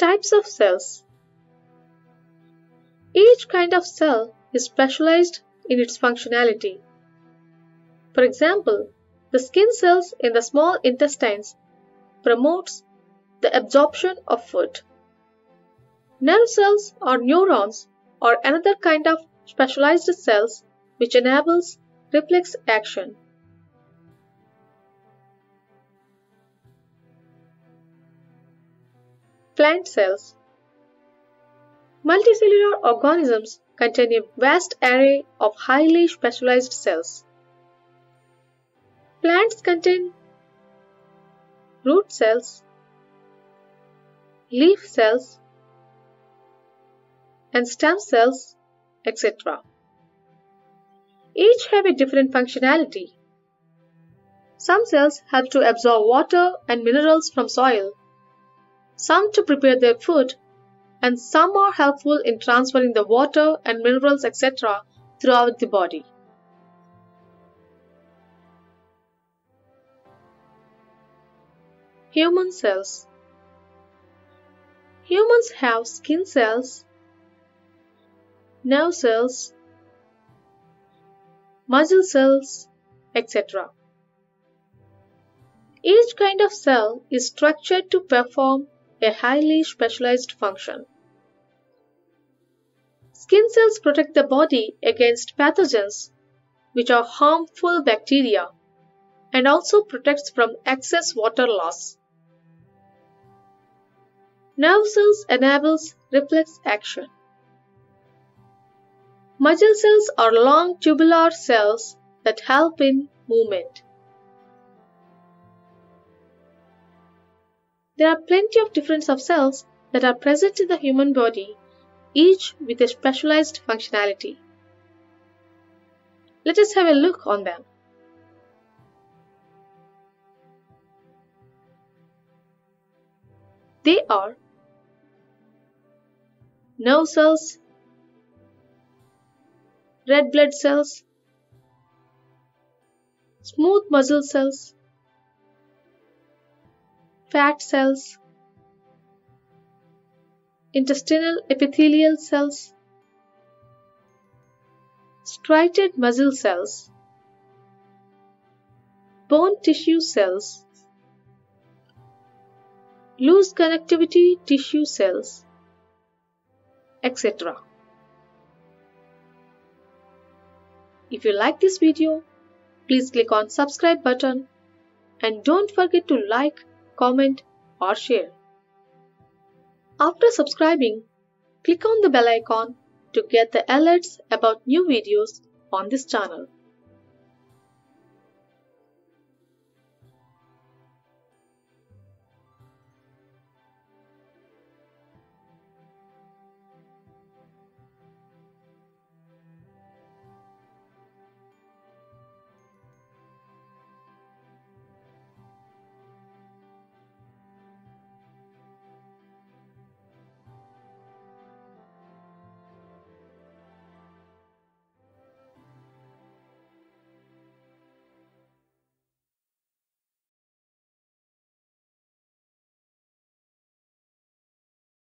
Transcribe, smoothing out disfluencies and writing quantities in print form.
Types of cells. Each kind of cell is specialized in its functionality. For example, the skin cells in the small intestines promotes the absorption of food. Nerve cells or neurons are another kind of specialized cells which enables reflex action. Plant cells. Multicellular organisms contain a vast array of highly specialized cells. Plants contain root cells, leaf cells, and stem cells, etc. Each have a different functionality. Some cells help to absorb water and minerals from soil, some to prepare their food, and some are helpful in transferring the water and minerals, etc. throughout the body. Human cells. Humans have skin cells, nerve cells, muscle cells, etc. Each kind of cell is structured to perform a highly specialized function. Skin cells protect the body against pathogens, which are harmful bacteria, and also protects from excess water loss. Nerve cells enables reflex action. Muscle cells are long tubular cells that help in movement. There are plenty of different cells that are present in the human body, each with a specialized functionality. Let us have a look on them. They are nerve cells, red blood cells, smooth muscle cells, fat cells, intestinal epithelial cells, striated muscle cells, bone tissue cells, loose connectivity tissue cells, etc. If you like this video, please click on subscribe button and don't forget to like, comment or share. After subscribing, click on the bell icon to get the alerts about new videos on this channel.